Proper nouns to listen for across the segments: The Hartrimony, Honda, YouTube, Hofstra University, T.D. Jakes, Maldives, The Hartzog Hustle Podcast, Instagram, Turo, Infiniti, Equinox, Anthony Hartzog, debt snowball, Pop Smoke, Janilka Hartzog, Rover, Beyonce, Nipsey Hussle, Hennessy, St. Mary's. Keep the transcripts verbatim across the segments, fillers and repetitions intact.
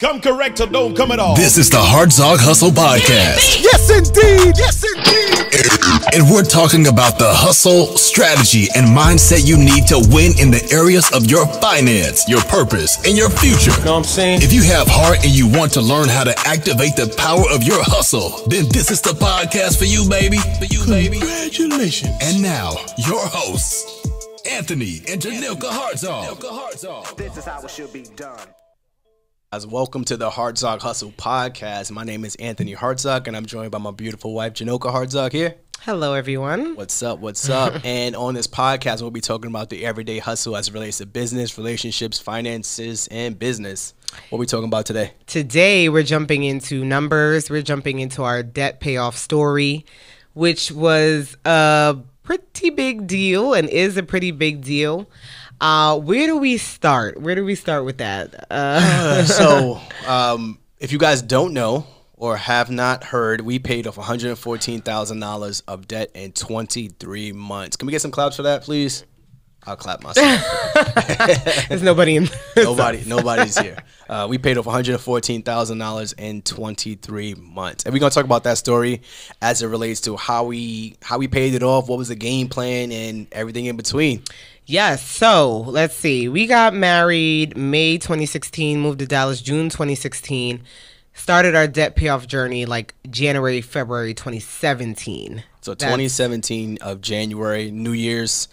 Come correct or don't come at all. This is the Hartzog Hustle Podcast. Yes, indeed. Yes, indeed. And we're talking about the hustle, strategy, and mindset you need to win in the areas of your finance, your purpose, and your future. You know what I'm saying? If you have heart and you want to learn how to activate the power of your hustle, then this is the podcast for you, baby. For you, baby. Congratulations. And now, your hosts, Anthony and Janilka Hartzog. This is how it should be done. Guys, welcome to the Hartzog Hustle Podcast. My name is Anthony Hartzog, and I'm joined by my beautiful wife, Janilka Hartzog here. Hello, everyone. What's up? What's up? And on this podcast, we'll be talking about the everyday hustle as it relates to business, relationships, finances, and business. What are we talking about today? Today, we're jumping into numbers. We're jumping into our debt payoff story, which was a pretty big deal and is a pretty big deal. Uh, where do we start? Where do we start with that? Uh. so um, if you guys don't know or have not heard, we paid off one hundred fourteen thousand dollars of debt in twenty-three months. Can we get some claps for that, please? I'll clap myself. There's nobody in there. Nobody, nobody's here. Uh, we paid off one hundred fourteen thousand dollars in twenty-three months. And we're going to talk about that story as it relates to how we, how we paid it off, what was the game plan, and everything in between. Yes. So let's see. We got married May twenty sixteen, moved to Dallas June twenty sixteen, started our debt payoff journey like January, February twenty seventeen. So That's twenty seventeen of January, New Year's.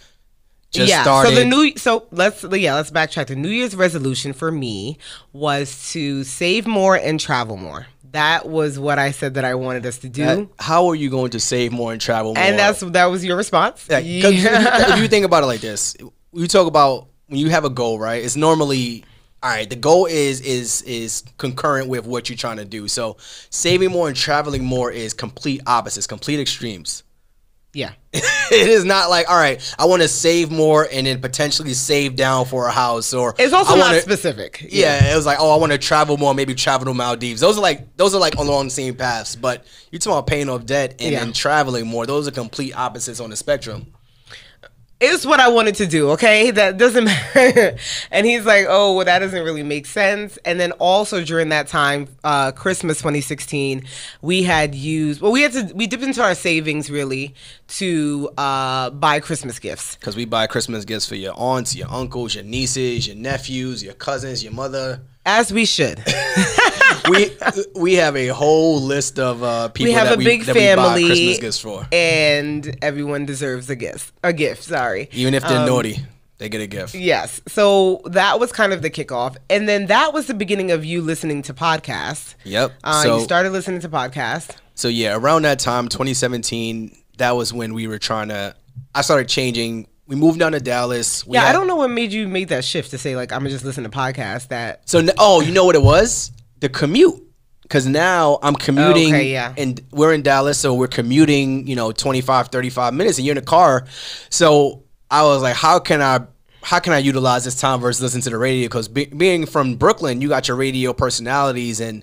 Just yeah, started. so the new so let's yeah let's backtrack. The New Year's resolution for me was to save more and travel more. That was what I said that I wanted us to do. That, how are you going to save more and travel more? And that's that was your response. Yeah, yeah. If, you, if you think about it like this, you talk about when you have a goal, right? It's normally all right. The goal is is is concurrent with what you're trying to do. So saving more and traveling more is complete opposites, complete extremes. Yeah. It is not like, all right, I want to save more and then potentially save down for a house, or it's also I wanna, not specific. Yeah, yeah, it was like, oh, I want to travel more, maybe travel to Maldives. Those are like those are like along the same paths, but you're talking about paying off debt and then yeah. traveling more. Those are complete opposites on the spectrum. It's what I wanted to do, okay? That doesn't matter. And he's like, oh, well, that doesn't really make sense. And then also during that time, uh, Christmas twenty sixteen, we had used, well, we had to, we dipped into our savings really to uh, buy Christmas gifts. Because we buy Christmas gifts for your aunts, your uncles, your nieces, your nephews, your cousins, your mother. As we should. we we have a whole list of uh, people we have that, a we, big that family we buy Christmas gifts for. And everyone deserves a gift. A gift, sorry. Even if they're um, naughty, they get a gift. Yes. So that was kind of the kickoff. And then that was the beginning of you listening to podcasts. Yep. Uh, so, you started listening to podcasts. So yeah, around that time, twenty seventeen, that was when we were trying to, I started changing. We moved down to Dallas. We yeah, had, I don't know what made you make that shift to say, like, I'm going to just listen to podcasts. That so, oh, you know what it was? The commute. Because now I'm commuting, okay, yeah. and we're in Dallas, so we're commuting, you know, twenty-five, thirty-five minutes, and you're in a car. So I was like, how can I how can I utilize this time versus listen to the radio? Because be, being from Brooklyn, you got your radio personalities, and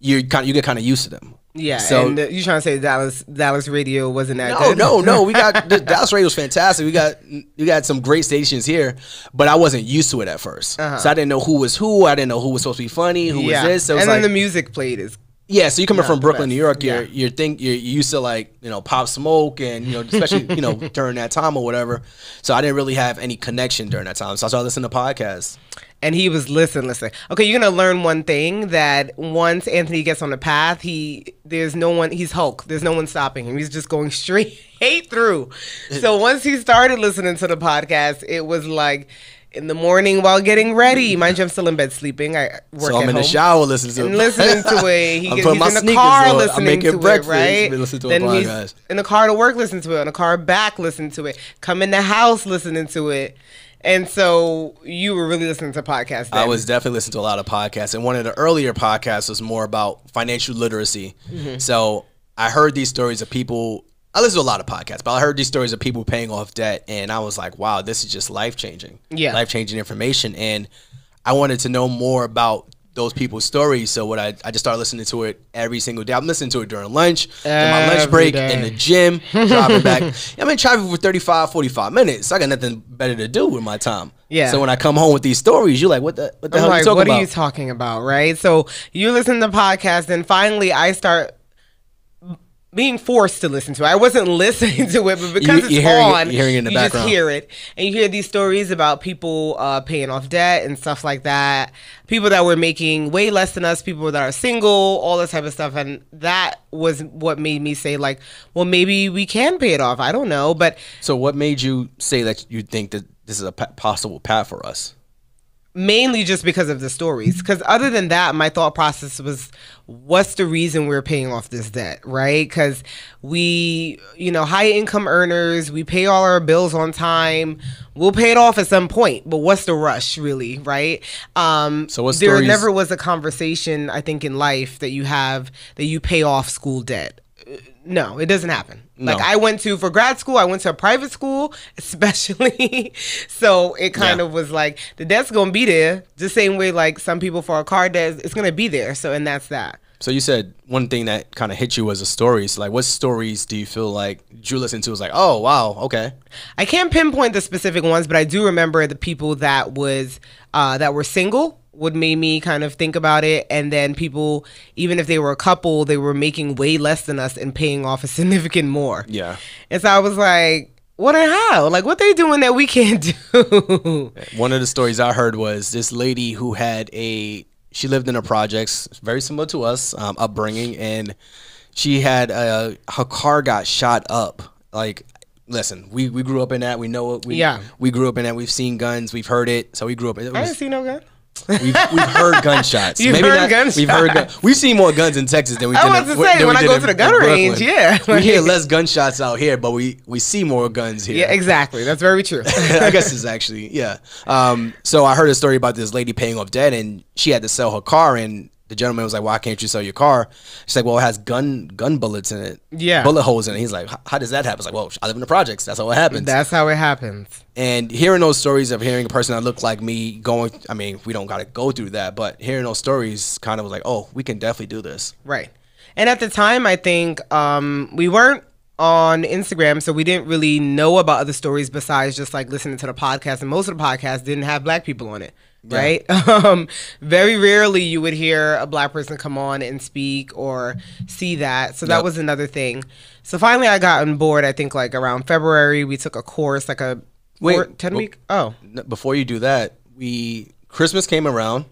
you kind you get kind of used to them. Yeah, so, and the, you trying to say Dallas Dallas radio wasn't that no, good? No, no, no. We got the, Dallas radio's fantastic. We got we got some great stations here, but I wasn't used to it at first, uh-huh. so I didn't know who was who. I didn't know who was supposed to be funny, who yeah. was this. So and then like, the music played is yeah. So you coming from Brooklyn, New York, you're yeah. you're think you're used to like you know Pop Smoke and you know especially you know during that time or whatever. So I didn't really have any connection during that time. So I started listening to podcasts. And he was, listen, listen. Okay, you're going to learn one thing, that once Anthony gets on the path, he there's no one, he's Hulk. There's no one stopping him. He's just going straight through. So once he started listening to the podcast, it was like in the morning while getting ready. Mind you, I'm still in bed sleeping. I work so I'm at in home. The shower listening to it. And listening to it. He gets, I'm he's in the car listening to breakfast. It, right? Listen to then he's guys. In the car to work listening to it. On the car back listening to it. Come in the house listening to it. And so you were really listening to podcasts then. I was definitely listening to a lot of podcasts. And one of the earlier podcasts was more about financial literacy. Mm-hmm. So I heard these stories of people. I listened to a lot of podcasts, but I heard these stories of people paying off debt. And I was like, wow, this is just life-changing. Yeah. Life-changing information. And I wanted to know more about those people's stories. So what I, I just started listening to it every single day. I'm listening to it during lunch, during my lunch break, day. in the gym, driving back. I'm in traffic for thirty-five, forty-five minutes. I got nothing better to do with my time. Yeah. So when I come home with these stories, you're like, what the, what the I'm hell like, are you talking what about? What are you talking about, right? So you listen to podcasts, and finally I start being forced to listen to it. I wasn't listening to it, but because you, it's on, it, you're hearing it in the you background. Just hear it. And you hear these stories about people uh, paying off debt and stuff like that. People that were making way less than us, people that are single, all this type of stuff. And that was what made me say, like, well, maybe we can pay it off. I don't know. But so what made you say that you think that this is a possible path for us? Mainly just because of the stories. Because other than that, my thought process was, what's the reason we're paying off this debt, right? Because we, you know, high income earners, we pay all our bills on time. We'll pay it off at some point, but what's the rush, really, right? Um, so what there stories? never was a conversation, I think, in life that you have that you pay off school debt. No, it doesn't happen. No. Like I went to, for grad school, I went to a private school, especially. So it kind yeah. of was like, the debt's going to be there. The same way like some people for a car debt, it's going to be there. So, and that's that. So you said one thing that kind of hit you was a story. So like what stories do you feel like you listened to? It was like, oh, wow, okay. I can't pinpoint the specific ones, but I do remember the people that was, uh, that were single. Would make me kind of think about it. And then people, even if they were a couple, they were making way less than us and paying off a significant more. Yeah. And so I was like, what and how? Like, what they doing that we can't do? One of the stories I heard was this lady who had a, she lived in a projects, very similar to us, um, upbringing. And she had, a, her car got shot up. Like, listen, we, we grew up in that. We know it. We, yeah. We grew up in that. We've seen guns. We've heard it. So we grew up. It was, I didn't see no gun. We've, we've heard gunshots. You've Maybe heard not, gunshots. We've heard gun, We've seen more guns in Texas than we did. I was to say when I go in, to the gun range, yeah, we hear less gunshots out here, but we we see more guns here. Yeah, exactly. That's very true. I guess it's actually yeah. Um, so I heard a story about this lady paying off debt, and she had to sell her car, and the gentleman was like, "Why can't you sell your car?" She's like, "Well, it has gun gun bullets in it, yeah, bullet holes in it." He's like, "How does that happen?" It's like, "Well, I live in the projects. That's how it happens." That's how it happens. And hearing those stories of hearing a person that looked like me going, I mean, we don't got to go through that, but hearing those stories kind of was like, oh, we can definitely do this. Right. And at the time, I think um, we weren't on Instagram, so we didn't really know about other stories besides just like listening to the podcast. And most of the podcasts didn't have black people on it. Yeah. Right. Um, very rarely you would hear a black person come on and speak or see that. So that yep. was another thing. So finally I got on board, I think like around February, we took a course, like a Wait, or ten well, week. Oh, before you do that, we Christmas came around.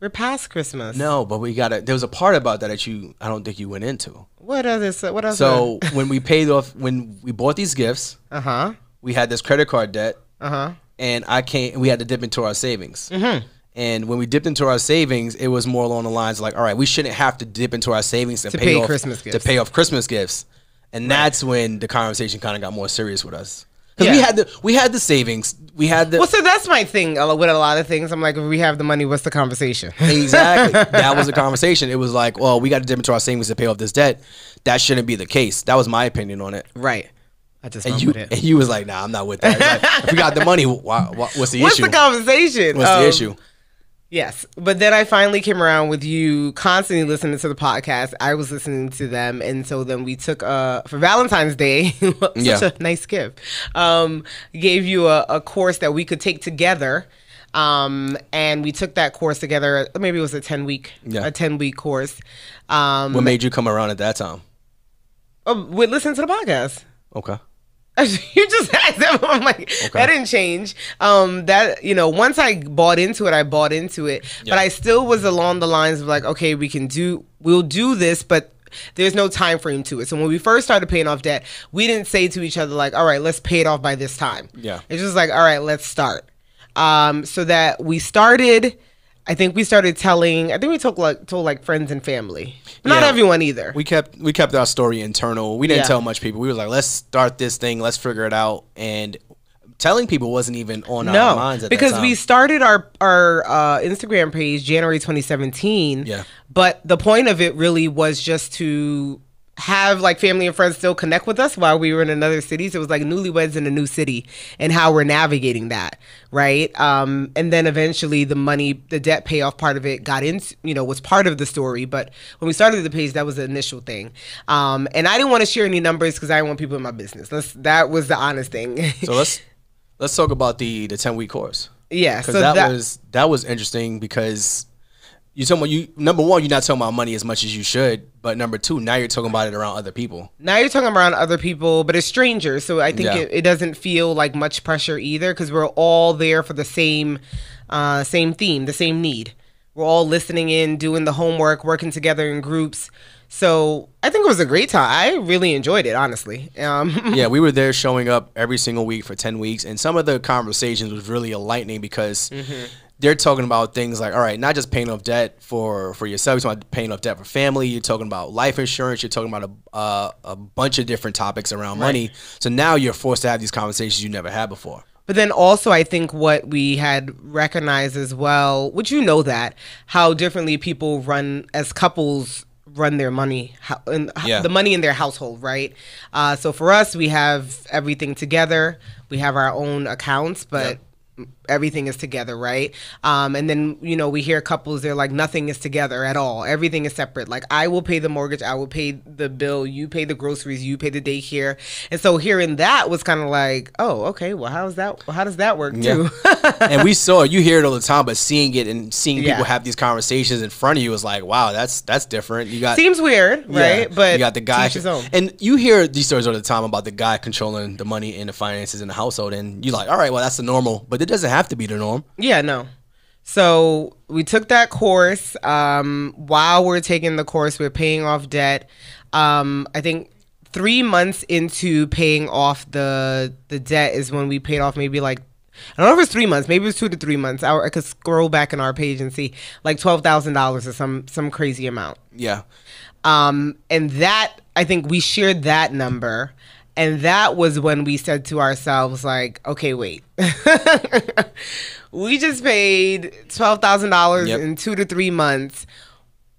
We're past Christmas. No, but we got a, there was a part about that that you I don't think you went into. What else? What else? So when we paid off, when we bought these gifts, uh huh, we had this credit card debt, uh huh, and I can't. We had to dip into our savings. Mm-hmm. And when we dipped into our savings, it was more along the lines of like, all right, we shouldn't have to dip into our savings and to pay, pay off Christmas gifts. to pay off Christmas gifts, and right. that's when the conversation kind of got more serious with us. Because yeah. we had the we had the savings, we had the well. So that's my thing with a lot of things. I'm like, if we have the money, what's the conversation? Exactly, that was the conversation. It was like, well, we got to dip into our savings to pay off this debt. That shouldn't be the case. That was my opinion on it. Right. I just and you with it. and you was like, nah, I'm not with that. Like, if we got the money, why, why, what's the what's issue? What's the conversation? What's um, the issue? Yes, but then I finally came around with you constantly listening to the podcast. I was listening to them, and so then we took a for Valentine's Day, such yeah. a nice gift. Um, gave you a, a course that we could take together, um, and we took that course together. Maybe it was a ten week, yeah. a ten week course. Um, what made you come around at that time? Uh, we listened to the podcast. Okay. You just asked them. I'm like, okay. That didn't change. Um, that, you know, once I bought into it, I bought into it. Yeah. But I still was along the lines of like, okay, we can do, we'll do this, but there's no time frame to it. So when we first started paying off debt, we didn't say to each other like, all right, let's pay it off by this time. Yeah. It's just like, all right, let's start. Um, so that we started. I think we started telling. I think we told like told like friends and family, but yeah. not everyone either. We kept we kept our story internal. We didn't yeah. tell much people. We were like, let's start this thing, let's figure it out, and telling people wasn't even on no, our minds at that time. Because we started our our uh, Instagram page January twenty seventeen. Yeah, but the point of it really was just to have like family and friends still connect with us while we were in another city. So it was like newlyweds in a new city and how we're navigating that, right? Um, and then eventually the money, the debt payoff part of it got in, you know, was part of the story. But when we started the page, that was the initial thing. Um, and I didn't want to share any numbers because I didn't want people in my business. Let's, that was the honest thing. So let's let's talk about the the ten week course. Yeah, because so that, that was that was interesting because. You talking about you number one, you're not talking about money as much as you should, but number two, now you're talking about it around other people. Now you're talking around other people, but it's strangers, so I think yeah. it, it doesn't feel like much pressure either because we're all there for the same, uh, same theme, the same need. We're all listening in, doing the homework, working together in groups. So I think it was a great time. I really enjoyed it, honestly. Um, yeah, we were there showing up every single week for ten weeks, and some of the conversations was really enlightening because. Mm-hmm. They're talking about things like, all right, not just paying off debt for, for yourself, you're talking about paying off debt for family, you're talking about life insurance, you're talking about a, uh, a bunch of different topics around right. money. So now you're forced to have these conversations you never had before. But then also I think what we had recognized as well, which you know that, how differently people run as couples run their money, how, and yeah. the money in their household, right? Uh, so for us, we have everything together. We have our own accounts, but... Yep. Everything is together, right? Um, and then, you know, we hear couples, they're like, nothing is together at all. Everything is separate. Like, I will pay the mortgage, I will pay the bill, you pay the groceries, you pay the daycare. And so hearing that was kind of like, oh, okay, well, how's that? Well, how does that work too? Yeah. And we saw, you hear it all the time, but seeing it and seeing people yeah. have these conversations in front of you is like, wow, that's that's different. You got seems weird, right? Yeah, but you got the guy, and you hear these stories all the time about the guy controlling the money and the finances in the household, and you're like, all right, well, that's the normal, but it doesn't have to be the norm. Yeah, no. So we took that course. Um, while we're taking the course, we're paying off debt. Um, I think three months into paying off the the debt is when we paid off maybe like, I don't know if it's three months, maybe it was two to three months. I, I could scroll back in our page and see like twelve thousand dollars or some some crazy amount. Yeah. Um, and that, I think we shared that number. And that was when we said to ourselves, like, okay, wait, we just paid twelve thousand dollars yep. in two to three months.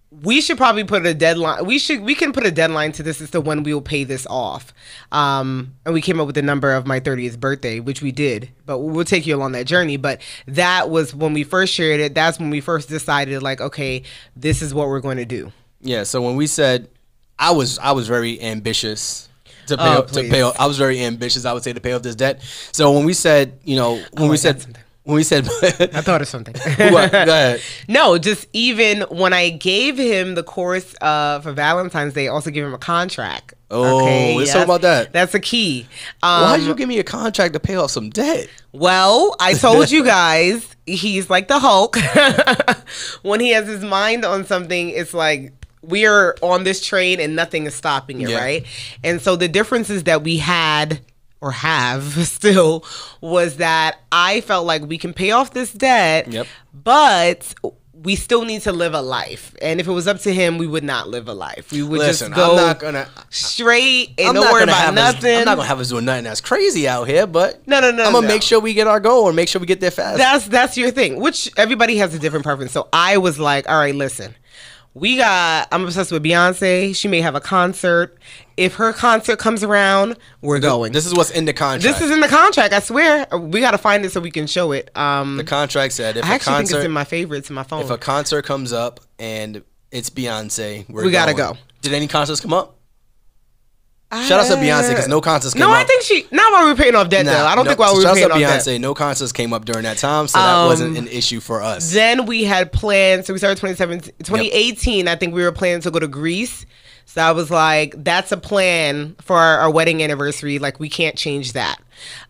We should probably put a deadline. We should, we can put a deadline to this as to when we will pay this off. Um, and we came up with the number of my thirtieth birthday, which we did, but we'll take you along that journey. But that was when we first shared it. That's when we first decided, like, okay, this is what we're going to do. Yeah. So when we said, I was, I was very ambitious. To pay, oh, up, to pay off, I was very ambitious. I would say to pay off this debt. So when we said, you know, when oh, we I said, when we said, I thought of something. What? Go ahead. No, just even when I gave him the course uh, for Valentine's Day, I also gave him a contract. Oh, okay, let's yes. talk about that. That's a key. Um, Why did you give me a contract to pay off some debt? Well, I told you guys, he's like the Hulk. When he has his mind on something, it's like. We are on this train and nothing is stopping it, yeah. right? And so the differences that we had or have still was that I felt like we can pay off this debt, yep. but we still need to live a life. And if it was up to him, we would not live a life. We would Listen, just go I'm not gonna, straight and I'm don't worry about nothing. Us, I'm not going to have us doing nothing that's crazy out here, but no, no, no, I'm going to no. make sure we get our goal and make sure we get there fast. That's, that's your thing, which everybody has a different preference. So I was like, all right, listen. We got, I'm obsessed with Beyonce. She may have a concert. If her concert comes around, we're going. This is what's in the contract. This is in the contract, I swear. We got to find it so we can show it. Um, the contract said if I a actually concert, think it's in my favorites in my phone. If a concert comes up and it's Beyonce, we're we got to go. Did any concerts come up? I, shout out to Beyonce because no concerts came no, up. No, I think she, not while we were paying off debt nah, though. I don't no, think while we were paying off debt. Shout out to Beyonce, no concerts came up during that time, so um, that wasn't an issue for us. Then we had plans, so we started twenty eighteen, yep. I think we were planning to go to Greece. So I was like, that's a plan for our, our wedding anniversary. Like, we can't change that.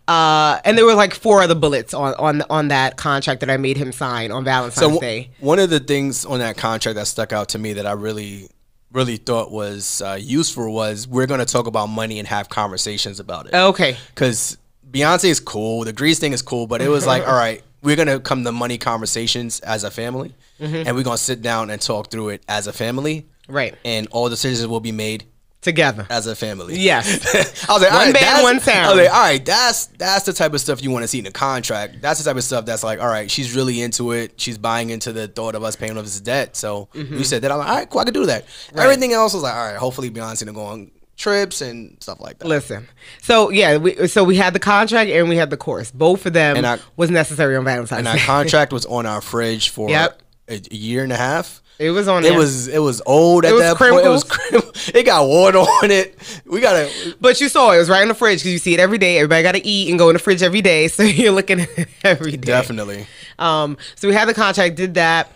Uh, and there were like four other bullets on, on, on that contract that I made him sign on Valentine's so Day. One of the things on that contract that stuck out to me that I really... really thought was uh, useful was we're going to talk about money and have conversations about it. Okay. Because Beyonce is cool. The Grease thing is cool. But it was like, all right, we're going to come to money conversations as a family. Mm-hmm. And we're going to sit down and talk through it as a family. Right. And all decisions will be made together as a family. Yes. I was like, one all right, band, one sound. I was like, all right, that's that's the type of stuff you want to see in a contract. That's the type of stuff that's like, all right, she's really into it. She's buying into the thought of us paying off this debt. So mm-hmm. you said that. I'm like, all right, cool, I could do that. Right. Everything else was like, all right, hopefully Beyonce will go on trips and stuff like that. Listen, so yeah, we, so we had the contract and we had the course. Both of them and our, was necessary on Valentine's and Day. And our contract was on our fridge for yep. a, a year and a half. It was on. It there. was it was old at it that point. It was crimpled. It got water on it. We gotta. But you saw it, it was right in the fridge because you see it every day. Everybody got to eat and go in the fridge every day, so you're looking at it every day. Definitely. Um. So we had the contract, did that,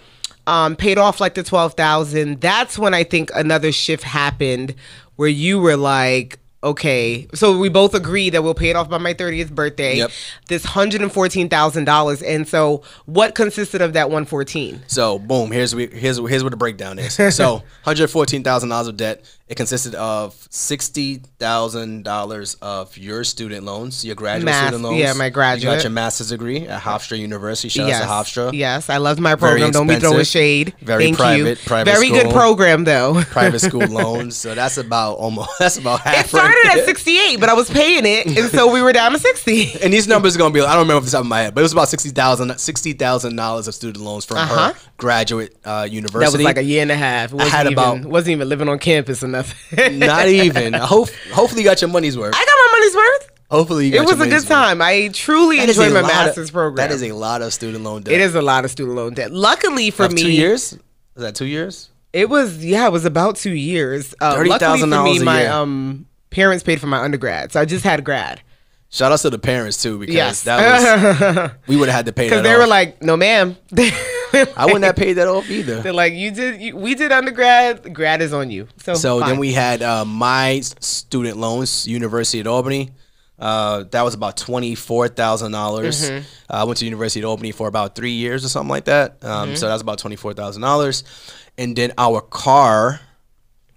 um, paid off like the twelve thousand. That's when I think another shift happened, where you were like, okay. So we both agreed that we'll pay it off by my thirtieth birthday. Yep. This hundred and fourteen thousand dollars. And so, what consisted of that one fourteen? So, boom. Here's here's here's what the breakdown is. So, hundred fourteen thousand dollars of debt. It consisted of sixty thousand dollars of your student loans, your graduate Math, student loans. Yeah, my graduate. You got your master's degree at Hofstra University. Shout yes. out to Hofstra. Yes, I loved my program. Don't be throwing shade. Very Thank private, you. private Very school, good program though. Private school loans. So that's about almost. That's about half. It started right at sixty-eight, but I was paying it, and so we were down to sixty. And these numbers are gonna be. I don't remember off the top of my head, but it was about sixty thousand, sixty thousand dollars of student loans from uh-huh. her graduate uh, university. That was like a year and a half. It wasn't I had even, about wasn't even living on campus enough. Not even. Hope, hopefully, you got your money's worth. I got my money's worth. Hopefully, you got it was your a good worth. time. I truly that enjoyed my master's of, program. That is a lot of student loan debt. It is a lot of student loan debt. Luckily for That's me, two years. Is that two years? It was. Yeah, it was about two years. Uh, Thirty thousand dollars a year. My um, parents paid for my undergrad, so I just had grad. Shout out to the parents too, because yes. that was we would have had to pay that off. Because they were like, "No, ma'am." I wouldn't have paid that off either. They're like, you did. You, we did undergrad. Grad is on you. So, so then we had uh, my student loans, University at Albany. Uh, that was about twenty four thousand mm-hmm. uh, dollars. I went to University at Albany for about three years or something like that. Um, mm-hmm. So that was about twenty four thousand dollars. And then our car.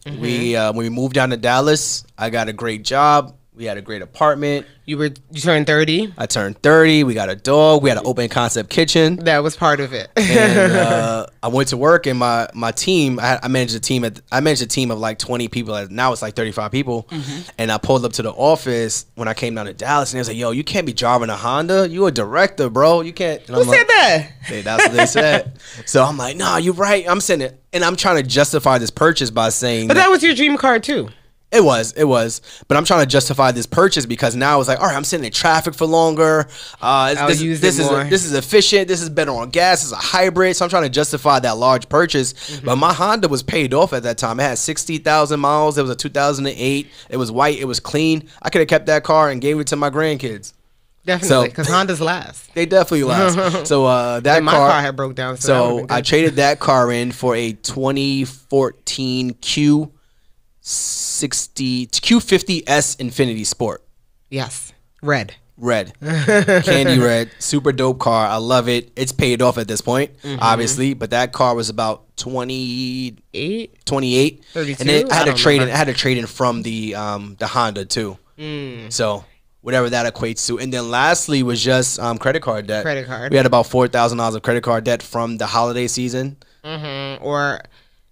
Mm-hmm. We uh, when we moved down to Dallas, I got a great job. We had a great apartment. You were you turned thirty. I turned thirty. We got a dog. We had an open concept kitchen. That was part of it. And uh, I went to work, and my my team. I, I managed a team. At, I managed a team of like twenty people. Now it's like thirty five people. Mm-hmm. And I pulled up to the office when I came down to Dallas, and they was like, "Yo, you can't be driving a Honda. You a director, bro. You can't." And Who I'm said like, that? Hey, that's what they said. So I'm like, "Nah, you're right. I'm saying it," and I'm trying to justify this purchase by saying, "But that, that was your dream car too." It was, it was, but I'm trying to justify this purchase because now it's like, all right, I'm sitting in traffic for longer. Uh, I'll this use this it is more. A, this is efficient. This is better on gas. It's a hybrid, so I'm trying to justify that large purchase. Mm-hmm. But my Honda was paid off at that time. It had sixty thousand miles. It was a two thousand eight. It was white. It was clean. I could have kept that car and gave it to my grandkids. Definitely, because so, Hondas last. They definitely last. So uh, that and my car, car had broke down. So, so I traded that car in for a twenty fourteen Q. sixty Q fifty S Infinity Sport. Yes, red, red, candy red, super dope car. I love it. It's paid off at this point, mm-hmm. obviously. But that car was about twenty-eight, thirty-two. And then I had I to trade in. I had to trade in from the um the Honda too. Mm. So whatever that equates to. And then lastly was just um credit card debt. Credit card. We had about four thousand dollars of credit card debt from the holiday season. Mm-hmm. Or.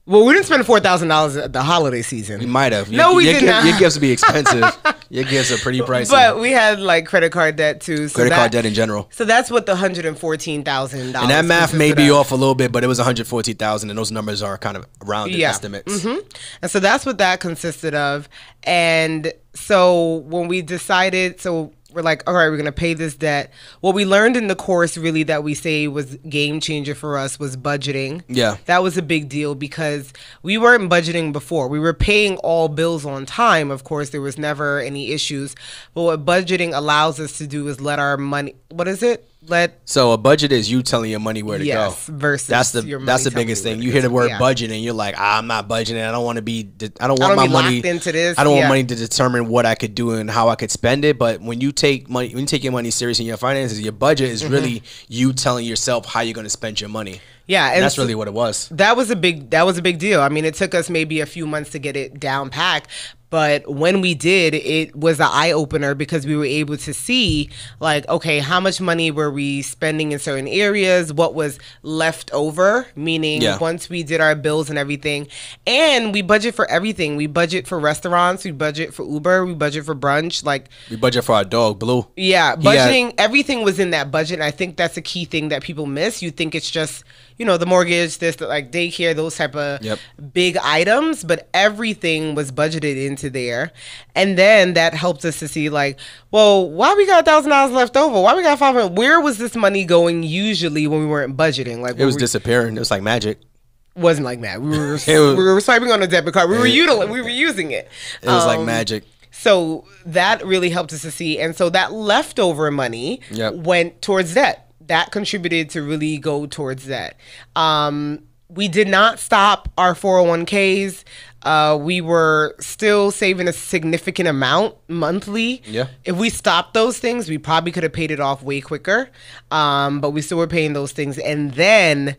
Well, we didn't spend four thousand dollars at the holiday season. We might have. Your, no, we your did gift, not. Your gifts would be expensive. Your gifts are pretty pricey. But we had like credit card debt too. So credit that, card debt in general. So that's what the one hundred fourteen thousand dollars And that math may be off a little bit, but it was one hundred fourteen thousand dollars and those numbers are kind of rounded yeah. estimates. Mm-hmm. And so that's what that consisted of. And so when we decided, so we're like, all right, we're going to pay this debt. What we learned in the course really that we say was game changer for us was budgeting. Yeah. That was a big deal because we weren't budgeting before. We were paying all bills on time. Of course, there was never any issues. But what budgeting allows us to do is let our money, what is it? Let So a budget is you telling your money where to yes, go. Versus that's the your money that's the biggest thing. You hear the word yeah. budget and you're like, I'm not budgeting. I don't want to be. I don't want I don't my be money locked into this. I don't yeah. want money to determine what I could do and how I could spend it. But when you take money, when you take your money seriously in your finances, your budget is mm-hmm. really you telling yourself how you're going to spend your money. Yeah, and, and that's really what it was. That was a big. That was a big deal. I mean, it took us maybe a few months to get it down packed. But when we did, it was an eye-opener because we were able to see, like, okay, how much money were we spending in certain areas? What was left over, meaning yeah. once we did our bills and everything. And we budget for everything. We budget for restaurants. We budget for Uber. We budget for brunch. Like, we budget for our dog, Blue. Yeah, budgeting. Had- everything was in that budget. And I think that's a key thing that people miss. You think it's just, you know, the mortgage, this, the, like daycare, those type of yep. big items. But everything was budgeted in. To there, and then that helped us to see, like, well, why we got a thousand dollars left over? Why we got five hundred? Where was this money going usually when we weren't budgeting? Like, it was we, disappearing. It was like magic. Wasn't like that. We were was, we were swiping on a debit card. We were util- We were using it. It was um, like magic. So that really helped us to see, and so that leftover money yep. went towards debt. That contributed to really go towards that. Um, we did not stop our four oh one k's. Uh, we were still saving a significant amount monthly. Yeah. If we stopped those things, we probably could have paid it off way quicker. Um, but we still were paying those things. And then,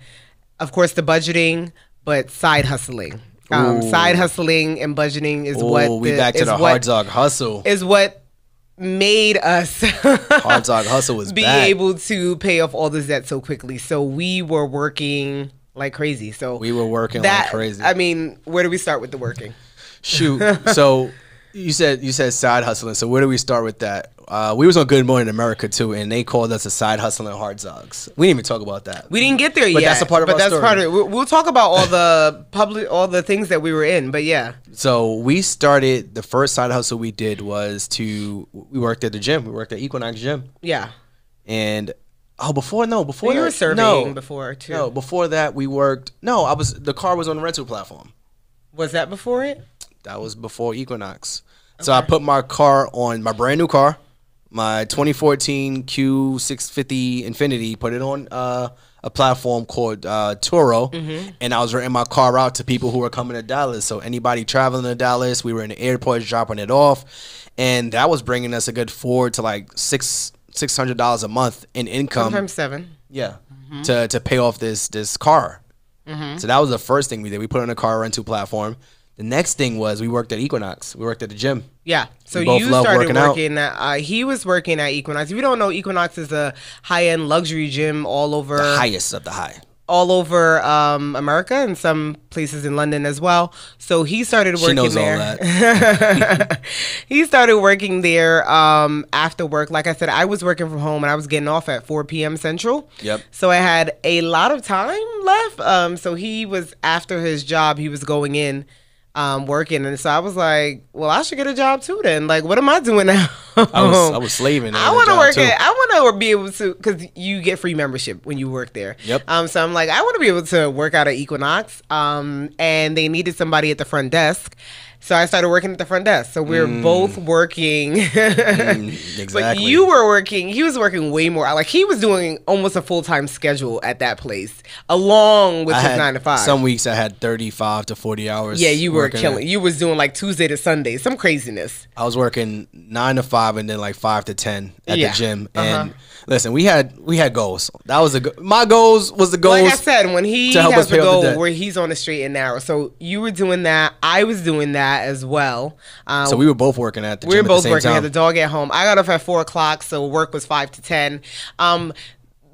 of course, the budgeting, but side hustling. Um, side hustling and budgeting is Ooh, what... we the, back to the Hartzog hustle. Is what made us... Hartzog hustle was Be back. able to pay off all this debt so quickly. So we were working... like crazy. So we were working that, like crazy. I mean, where do we start with the working? Shoot. So you said you said side hustling. So where do we start with that? Uh, we was on Good Morning America too, and they called us a side hustling Hartzogs. We didn't even talk about that. We didn't get there but yet. But that's a part of but our that's story. Part of it. We'll talk about all the public, all the things that we were in. But yeah. So we started. The first side hustle we did was to we worked at the gym. We worked at Equinox gym. Yeah. And. Oh, before no, before you were surveying no, before too. No, before that we worked. No, I was the car was on the rental platform. Was that before it? That was before Equinox. Okay. So I put my car on my brand new car, my twenty fourteen Q six fifty Infiniti. Put it on uh, a platform called uh, Turo, mm-hmm. and I was renting my car out to people who were coming to Dallas. So anybody traveling to Dallas, we were in the airport dropping it off, and that was bringing us a good four to like six. Six hundred dollars a month in income. Sometimes seven. Yeah, mm-hmm. to to pay off this this car. Mm-hmm. So that was the first thing we did. We put on a car rental platform. The next thing was we worked at Equinox. We worked at the gym. Yeah. So you started working. working at, uh, he was working at Equinox. If you don't know, Equinox is a high end luxury gym all over. The highest of the high. All over um, America and some places in London as well. So he started working there. She knows all that. He started working there um, after work. Like I said, I was working from home and I was getting off at four p.m. Central. Yep. So I had a lot of time left. Um, so he was after his job. He was going in. Um, working, and so I was like, well, I should get a job too then. Like, what am I doing now? I was I was slaving. I want to work at, I want to be able to, because you get free membership when you work there. Yep. Um, so I'm like, I want to be able to work out at Equinox. Um, and they needed somebody at the front desk. So I started working at the front desk. So we we're mm. both working. mm, exactly. But you were working. He was working way more. Like, he was doing almost a full-time schedule at that place, along with I his nine to five. Some weeks I had thirty-five to forty hours. Yeah, you were killing. At, you was doing like Tuesday to Sunday, some craziness. I was working nine to five and then like five to ten at yeah. the gym. And uh-huh. listen, we had we had goals. That was a my goals was the goals. Like I said, when he has a goal where he's on the straight and narrow. So you were doing that. I was doing that. As well. Um, so we were both working at the gym. We were both working. Time. I had the dog at home. I got off at four o'clock, so work was five to ten. Um,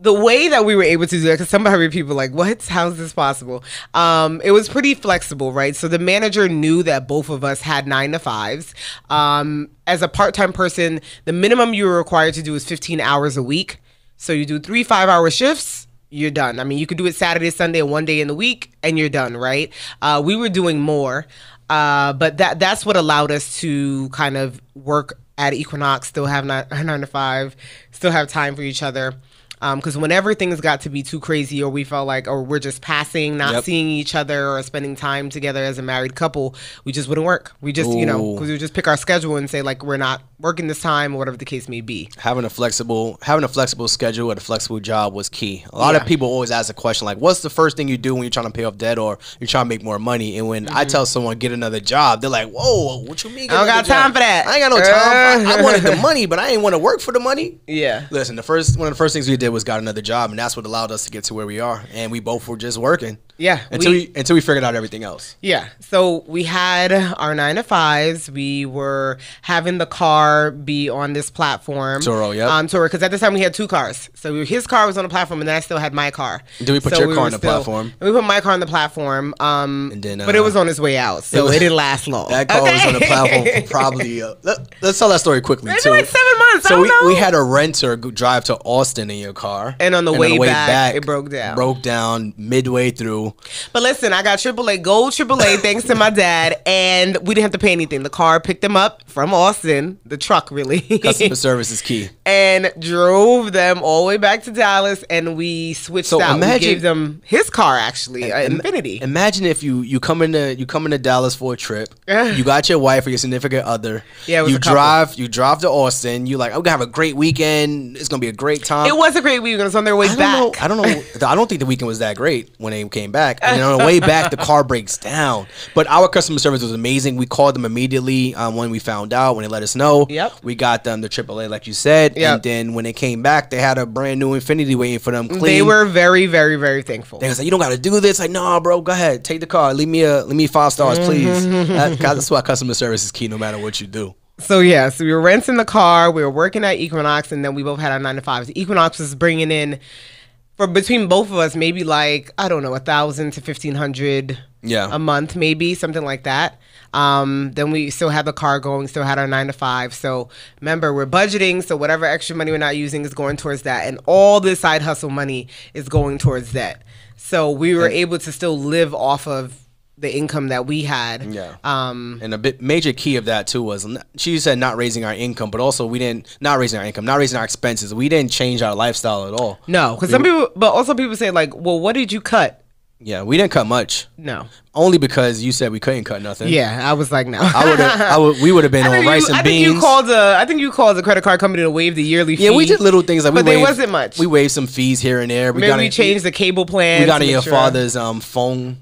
the way that we were able to do that, because somebody people were like, what? How is this possible? Um, it was pretty flexible, right? So the manager knew that both of us had nine to fives. Um, as a part-time person, the minimum you were required to do is fifteen hours a week. So you do three five-hour shifts. You're done. I mean, you could do it Saturday, Sunday, one day in the week, and you're done, right? Uh, we were doing more, uh, but that that's what allowed us to kind of work at Equinox, still have nine, nine to five, still have time for each other. Because um, whenever things got to be too crazy or we felt like or we're just passing, not yep. seeing each other or spending time together as a married couple, we just wouldn't work. We just, Ooh. you know, because we would just pick our schedule and say, like, we're not working this time or whatever the case may be. Having a flexible having a flexible schedule and a flexible job was key. A lot yeah. of people always ask the question, like, what's the first thing you do when you're trying to pay off debt or you're trying to make more money? And when mm-hmm. I tell someone, get another job, they're like, whoa, what you mean? I don't got time job? for that. I ain't got no time. I, I wanted the money, but I didn't want to work for the money. Yeah. Listen, the first one of the first things we did was got another job, and that's what allowed us to get to where we are. And we both were just working. Yeah. Until we, we until we figured out everything else. Yeah. So we had our nine to fives. We were having the car be on this platform. Turo, yeah. Um, Turo, because at the time we had two cars. So we, his car was on the platform, and then I still had my car. Did we put so your we car on the still, platform? We put my car on the platform. Um, and then, uh, but it was on its way out, so it, was, it didn't last long. That car okay. was on the platform for probably. Uh, let, let's tell that story quickly. Maybe too. Like seven months. So I don't we, know. we had a renter drive to Austin in your car, and on the, and way, on the way back, back, it broke down. Broke down midway through. But listen, I got triple A, gold triple A, thanks to my dad, and we didn't have to pay anything. The car picked them up from Austin, the truck really. Customer service is key. And drove them all the way back to Dallas, and we switched so out. Imagine, we gave them his car actually, an Infinity. Imagine if you you come into you come into Dallas for a trip, you got your wife or your significant other. Yeah, it was you a drive you drive to Austin. You like, I'm gonna have a great weekend. It's gonna be a great time. It was a great weekend. It was on their way I back. Don't know, I don't know. I don't think the weekend was that great when they came back. Back. And on the way back, the car breaks down. But our customer service was amazing. We called them immediately um, when we found out, when they let us know. Yep. We got them the triple A, like you said. Yep. And then when they came back, they had a brand new Infinity waiting for them. Clean. They were very, very, very thankful. They was like, "You don't got to do this." Like, "Nah, bro, go ahead, take the car. Leave me a, leave me five stars, please." that, that's why customer service is key, no matter what you do. So yeah, so we were renting the car. We were working at Equinox, and then we both had our nine to fives. Equinox was bringing in. For between both of us, maybe like, I don't know, a thousand to fifteen hundred yeah. a month, maybe, something like that. Um, then we still had the car going, still had our nine to five. So remember, we're budgeting. So whatever extra money we're not using is going towards that. And all this side hustle money is going towards that. So we were yeah. able to still live off of the income that we had. Yeah. Um, and a bit major key of that too was, she said not raising our income, but also we didn't, not raising our income, not raising our expenses. We didn't change our lifestyle at all. No, because we some people, but also people say like, well, what did you cut? Yeah, we didn't cut much. No. Only because you said we couldn't cut nothing. Yeah, I was like, no. I would have. I would. We would have been on rice you, and I beans. I think you called the. I think you called the credit card company to waive the yearly fee. Yeah, we did little things like, but we there waived, wasn't much. We waived some fees here and there. We Maybe got we a, changed the cable plan. We got to your sure. father's um phone.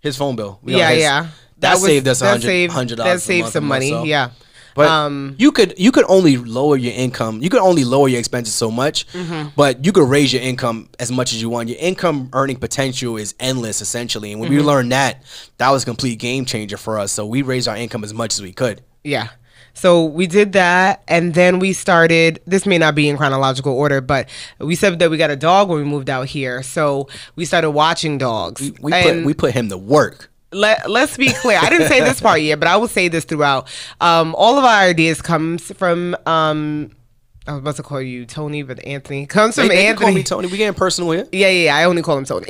His phone bill. We yeah, his, yeah. That, that was, saved us a hundred dollars. That saved some money, so. yeah. But um, you could you could only lower your income. You could only lower your expenses so much, mm-hmm. but you could raise your income as much as you want. Your income earning potential is endless, essentially. And when mm-hmm. we learned that, that was a complete game changer for us. So we raised our income as much as we could. Yeah. So we did that, and then we started, this may not be in chronological order, but we said that we got a dog when we moved out here. So we started watching dogs. We, we, put, we put him to work. Let, let's be clear. I didn't say this part yet, but I will say this throughout. Um, all of our ideas comes from... Um, I was about to call you Tony, but Anthony comes from they, they Anthony. Call me Tony. We getting personal here. Yeah, yeah, yeah. I only call him Tony.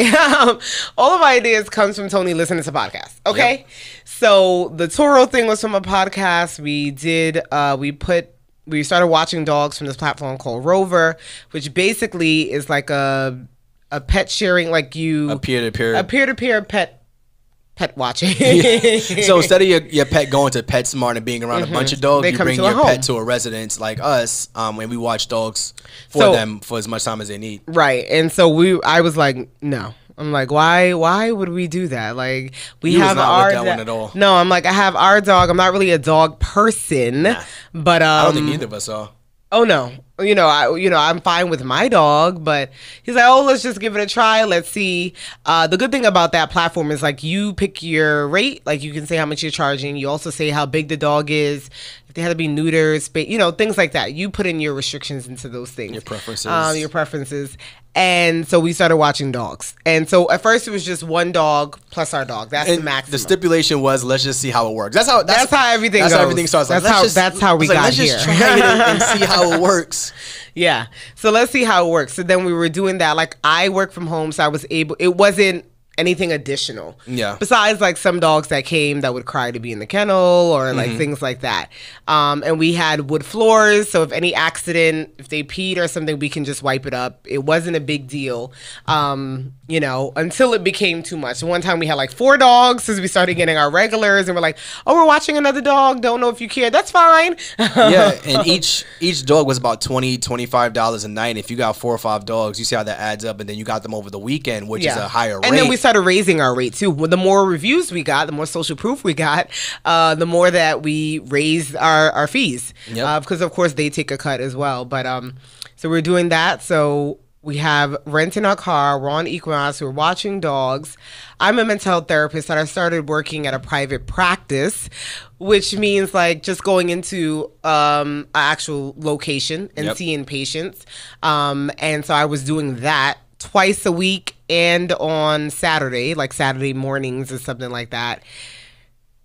All of my ideas comes from Tony listening to podcasts. Okay, yep. So the Turo thing was from a podcast. We did. Uh, we put. We started watching dogs from this platform called Rover, which basically is like a a pet sharing, like you a peer to peer, a peer to peer pet. Pet watching. yeah. So instead of your, your pet going to PetSmart and being around mm-hmm. a bunch of dogs, they you bring your home. pet to a residence like us, um, and we watch dogs for so, them for as much time as they need. Right, and so we, I was like, no. I'm like, why? Why would we do that? Like, we you have was not our with that one at all. No, I'm like, I have our dog. I'm not really a dog person, nah. but um, I don't think either of us are. Oh no. You know, I you know I'm fine with my dog, but he's like, oh, let's just give it a try. Let's see. Uh, the good thing about that platform is like you pick your rate. Like you can say how much you're charging. You also say how big the dog is. If they had to be neuters, but you know things like that. You put in your restrictions into those things. Your preferences. Um, your preferences. And so we started watching dogs. And so at first it was just one dog plus our dog. That's and the maximum. The stipulation was let's just see how it works. That's how. That's, that's how everything. That's goes. how everything starts. That's like, how. Just, that's how we got like, let's here. Let's just try it and see how it works. Yeah. So let's see how it works. So then we were doing that. Like I work from home, so I was able, it wasn't anything additional. Yeah. Besides like some dogs that came that would cry to be in the kennel or like mm-hmm. things like that. Um, and we had wood floors. So if any accident, if they peed or something, we can just wipe it up. It wasn't a big deal, um, you know, until it became too much. One time we had like four dogs since we started getting our regulars and we're like, oh, we're watching another dog. Don't know if you care. That's fine. yeah. And each each dog was about twenty, twenty-five dollars a night. If you got four or five dogs, you see how that adds up. And then you got them over the weekend, which yeah. is a higher rate. And then we started raising our rate too. The more reviews we got, the more social proof we got, uh, the more that we raised our, our fees. Yep. Uh, because of course they take a cut as well. But um, so we're doing that. So We have rent in our car. We're on Equinox. We're watching dogs. I'm a mental health therapist, and I started working at a private practice, which means like just going into um, an actual location and yep. seeing patients. Um, and so I was doing that twice a week and on Saturday, like Saturday mornings or something like that.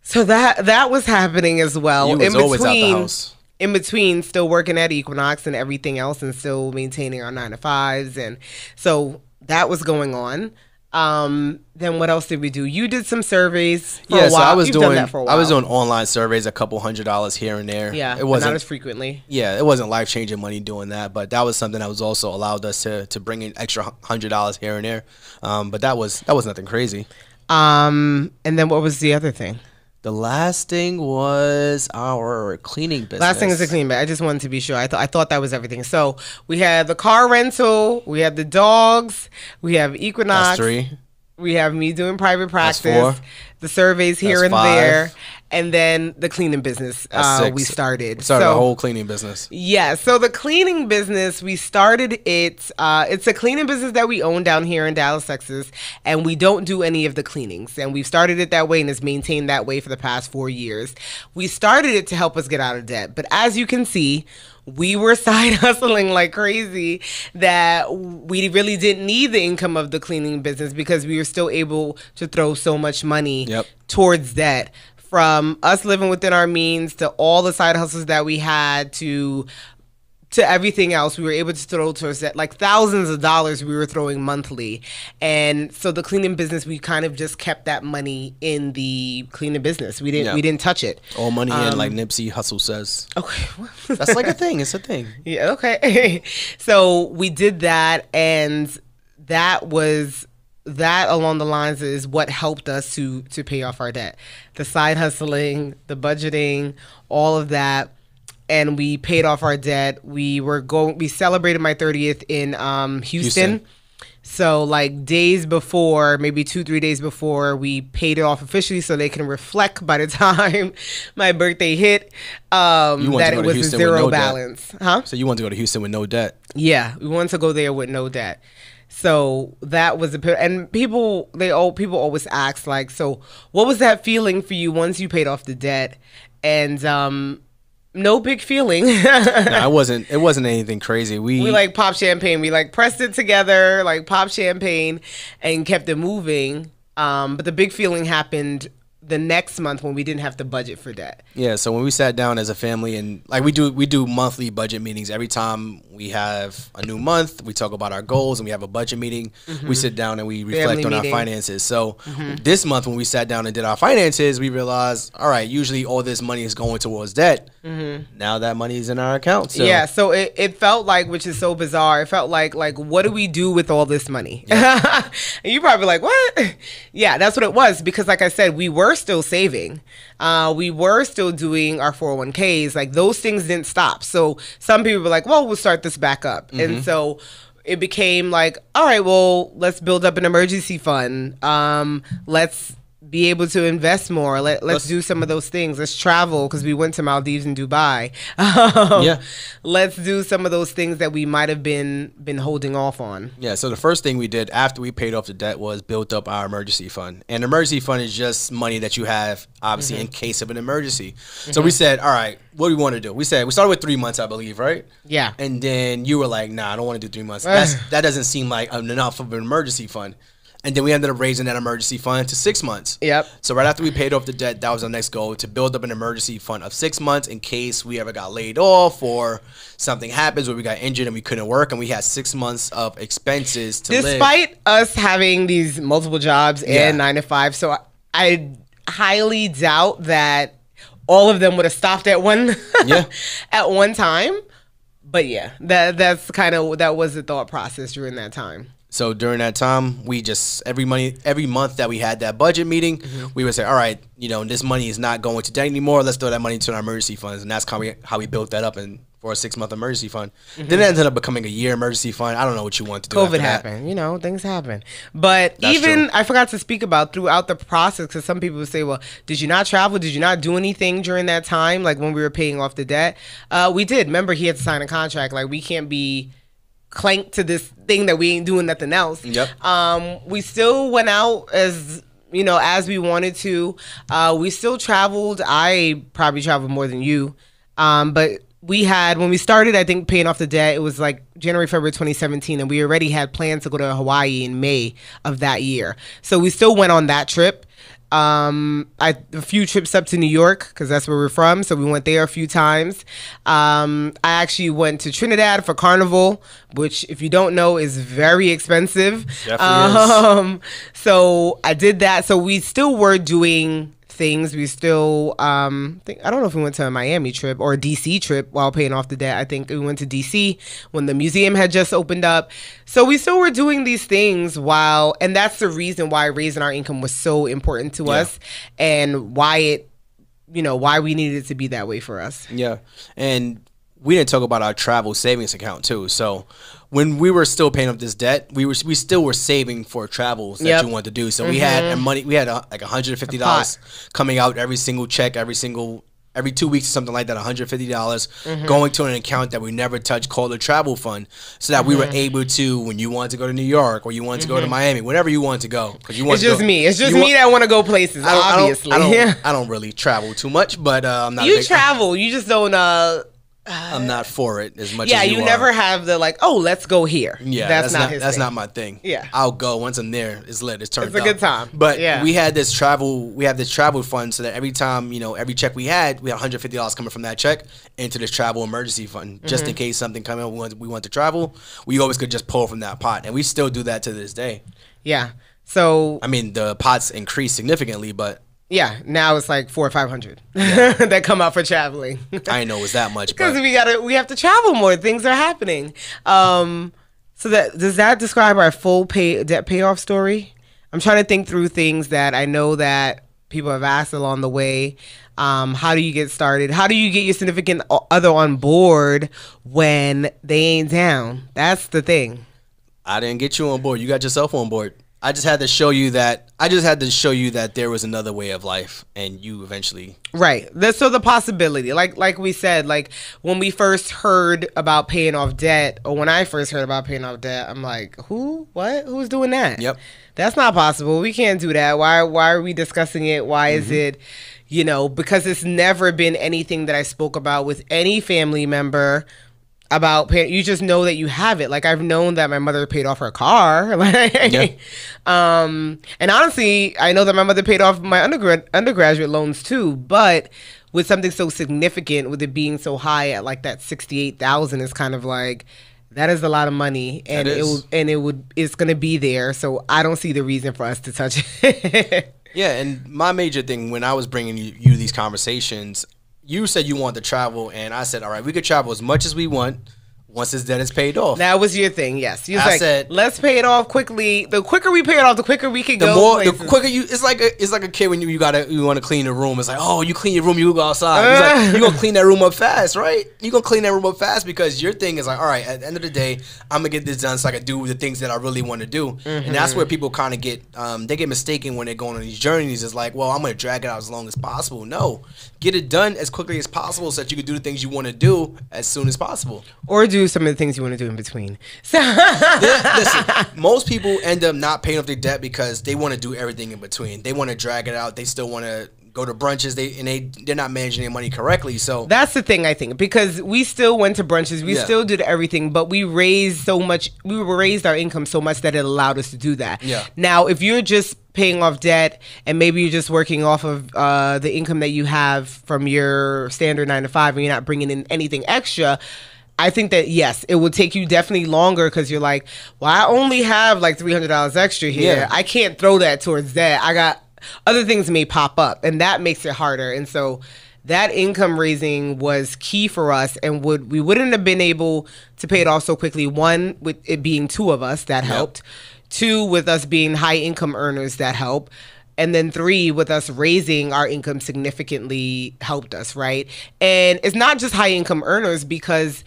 So that that was happening as well. You was in always between, out the house. In between, still working at Equinox and everything else and still maintaining our nine to fives. And so that was going on. Um, then what else did we do? You did some surveys for yeah, a while. So I was You've doing, done that for a while. I was doing online surveys, a couple hundred dollars here and there. Yeah, it wasn't, not as frequently. Yeah, it wasn't life-changing money doing that, but that was something that was also allowed us to to bring in extra hundred dollars here and there. Um, but that was that was nothing crazy. Um, and then what was the other thing? The last thing was our cleaning business. Last thing is the cleaning business. I just wanted to be sure. I thought I thought that was everything. So we had the car rental. We had the dogs. We have Equinox. That's three. We have me doing private practice. That's four. The surveys here That's and five. there. And then the cleaning business uh, we started. We started so, the whole cleaning business. Yeah. So the cleaning business, we started it. Uh, it's a cleaning business that we own down here in Dallas, Texas. And we don't do any of the cleanings. And we've started it that way and it's maintained that way for the past four years. We started it to help us get out of debt. But as you can see, we were side hustling like crazy that we really didn't need the income of the cleaning business because we were still able to throw so much money yep. towards that. From us living within our means to all the side hustles that we had to to everything else, we were able to throw towards that, like thousands of dollars we were throwing monthly. And so the cleaning business, we kind of just kept that money in the cleaning business. We didn't yeah. we didn't touch it. All money um, in, like Nipsey Hussle says. Okay. That's like a thing. It's a thing. Yeah, okay. So we did that, and that was... that along the lines is what helped us to to pay off our debt. The side hustling, the budgeting, all of that. And we paid off our debt. We were going, we celebrated my thirtieth in um, Houston. Houston. So like days before, maybe two, three days before, we paid it off officially so they can reflect by the time my birthday hit um, that it was a zero balance. Huh? So you wanted to go to Houston with no debt. Yeah, we wanted to go there with no debt. So that was a, and people, they all, people always ask like, so what was that feeling for you once you paid off the debt? And, um, no big feeling. No, I wasn't, it wasn't anything crazy. We, we like popped champagne. We like pressed it together, like popped champagne and kept it moving. Um, but the big feeling happened the next month when we didn't have to budget for debt. Yeah. So when we sat down as a family and like we do, we do monthly budget meetings. Every time we have a new month, we talk about our goals and we have a budget meeting. Mm-hmm. We sit down and we reflect family on meeting. Our finances. So mm-hmm. this month when we sat down and did our finances, we realized, all right, usually all this money is going towards debt. Mm-hmm. Now that money is in our account. So. Yeah. So it, it felt like, which is so bizarre. It felt like, like, what do we do with all this money? Yeah. And you're probably like, what? Yeah, that's what it was. Because like I said, we were still saving. Uh, we were still doing our four oh one Ks. Like those things didn't stop. So some people were like, well, we'll start this back up. Mm-hmm. And so it became like, all right, well, let's build up an emergency fund. Um, let's be able to invest more. Let, let's, let's do some of those things. Let's travel because we went to Maldives and Dubai. um, yeah. Let's do some of those things that we might have been been holding off on. Yeah, so the first thing we did after we paid off the debt was built up our emergency fund. And emergency fund is just money that you have, obviously, mm-hmm. in case of an emergency. Mm-hmm. So we said, all right, what do we want to do? We said, we started with three months, I believe, right? Yeah. And then you were like, nah, I don't want to do three months. That's, that doesn't seem like enough of an emergency fund. And then we ended up raising that emergency fund to six months. Yep. So right after we paid off the debt, that was our next goal, to build up an emergency fund of six months in case we ever got laid off or something happens where we got injured and we couldn't work and we had six months of expenses to live. Despite us having these multiple jobs and yeah. nine to five, so I, I highly doubt that all of them would have stopped at one yeah. at one time. But yeah, that that's kind of that was the thought process during that time. So during that time, we just every money every month that we had that budget meeting, mm-hmm. we would say, all right, you know, this money is not going to debt anymore. Let's throw that money into our emergency funds. And that's how we how we built that up and for a six month emergency fund. Mm-hmm. Then it ended up becoming a year emergency fund. I don't know what you want to do. COVID happened, you know, things happen. But that's even true. I forgot to speak about throughout the process because some people would say, well, did you not travel? Did you not do anything during that time? Like when we were paying off the debt, uh, we did. Remember, he had to sign a contract. Like we can't be clanked to this thing that we ain't doing nothing else. Yep. Um, we still went out as, you know, as we wanted to. Uh, we still traveled. I probably traveled more than you. Um, but we had, when we started, I think, paying off the debt, it was like January, February twenty seventeen, and we already had plans to go to Hawaii in May of that year. So we still went on that trip. Um, I, a few trips up to New York, because that's where we're from, so we went there a few times. Um, I actually went to Trinidad for Carnival, which, if you don't know, is very expensive. Um, is. So I did that. So we still were doing things. We still, um, think, I don't know if we went to a Miami trip or a D C trip while paying off the debt. I think we went to D C when the museum had just opened up. So we still were doing these things while, and that's the reason why raising our income was so important to yeah. us, and why it, you know, why we needed it to be that way for us. Yeah. And we didn't talk about our travel savings account too. So when we were still paying up this debt, we were we still were saving for travels that yep. you wanted to do. So mm-hmm. we had money. We had a, like one hundred fifty dollars coming out every single check, every single every two weeks, something like that. one hundred fifty dollars mm-hmm. going to an account that we never touched, called a travel fund, so that mm-hmm. we were able to, when you wanted to go to New York or you wanted to mm-hmm. go to Miami, whenever you wanted to go, because you wanted it's to just go, me. It's just me want, that want to go places. I don't, obviously, I don't, I, don't, I don't really travel too much, but uh, I'm not. You big, travel. I'm, you just don't. Uh, Uh, I'm not for it as much. Yeah, as you, you never are. have the like. Oh, let's go here. Yeah, that's, that's not, not his that's thing. not my thing. Yeah, I'll go once I'm there. It's lit. It's turned. It's a up. good time. But yeah. we had this travel. We have this travel fund, so that every time, you know, every check we had, we had one hundred fifty dollars coming from that check into this travel emergency fund, mm-hmm. just in case something come up. We want, we want to travel. We always could just pull from that pot, and we still do that to this day. Yeah. So I mean, the pots increased significantly, but. Yeah, now it's like four or five hundred yeah. that come out for traveling. I know it was that much, because we gotta we have to travel more. Things are happening. Um, so that does that describe our full pay debt payoff story? I'm trying to think through things that I know that people have asked along the way. Um, how do you get started? How do you get your significant other on board when they ain't down? That's the thing. I didn't get you on board. You got yourself on board. I just had to show you that I just had to show you that there was another way of life, and you eventually right. So the possibility, like like we said, like when we first heard about paying off debt, or when I first heard about paying off debt, I'm like, who, what, who's doing that? Yep, that's not possible. We can't do that. Why why are we discussing it? Why mm-hmm. is it, you know, because it's never been anything that I spoke about with any family member. About pay, you just know that you have it. Like, I've known that my mother paid off her car. Like, yeah. um, and honestly, I know that my mother paid off my undergrad undergraduate loans too. But with something so significant, with it being so high at like that sixty-eight thousand, is kind of like, that is a lot of money, and it will, and it would it's gonna be there. So I don't see the reason for us to touch it. Yeah, and my major thing when I was bringing you, you these conversations. You said you wanted to travel, and I said, all right, we could travel as much as we want once this debt is paid off. That was your thing, yes. You was I like, said, let's pay it off quickly. The quicker we pay it off, the quicker we can the go. More, the quicker you, it's like a, it's like a kid when you, you gotta you want to clean a room. It's like, oh, you clean your room, you go outside. Uh. Like, you gonna clean that room up fast, right? You gonna clean that room up fast, because your thing is like, all right, at the end of the day, I'm gonna get this done so I can do the things that I really want to do. Mm-hmm. And that's where people kind of get, um, they get mistaken when they're going on these journeys. It's like, well, I'm gonna drag it out as long as possible. No. Get it done as quickly as possible so that you can do the things you want to do as soon as possible. Or do some of the things you want to do in between. So listen, most people end up not paying off their debt because they want to do everything in between. They want to drag it out. They still want to go to brunches. They and they, they're not managing their money correctly. So that's the thing, I think, because we still went to brunches. We yeah. still did everything, but we raised so much. We raised our income so much that it allowed us to do that. Yeah. Now, if you're just paying off debt, and maybe you're just working off of uh, the income that you have from your standard nine to five, and you're not bringing in anything extra, I think that, yes, it will take you definitely longer, because you're like, well, I only have like three hundred dollars extra here. Yeah. I can't throw that towards that. I got other things may pop up, and that makes it harder. And so that income raising was key for us, and would we wouldn't have been able to pay it off so quickly. One, with it being two of us, that yep. helped. Two, with us being high income earners, that helped. And then three, with us raising our income significantly helped us, right? And it's not just high income earners, because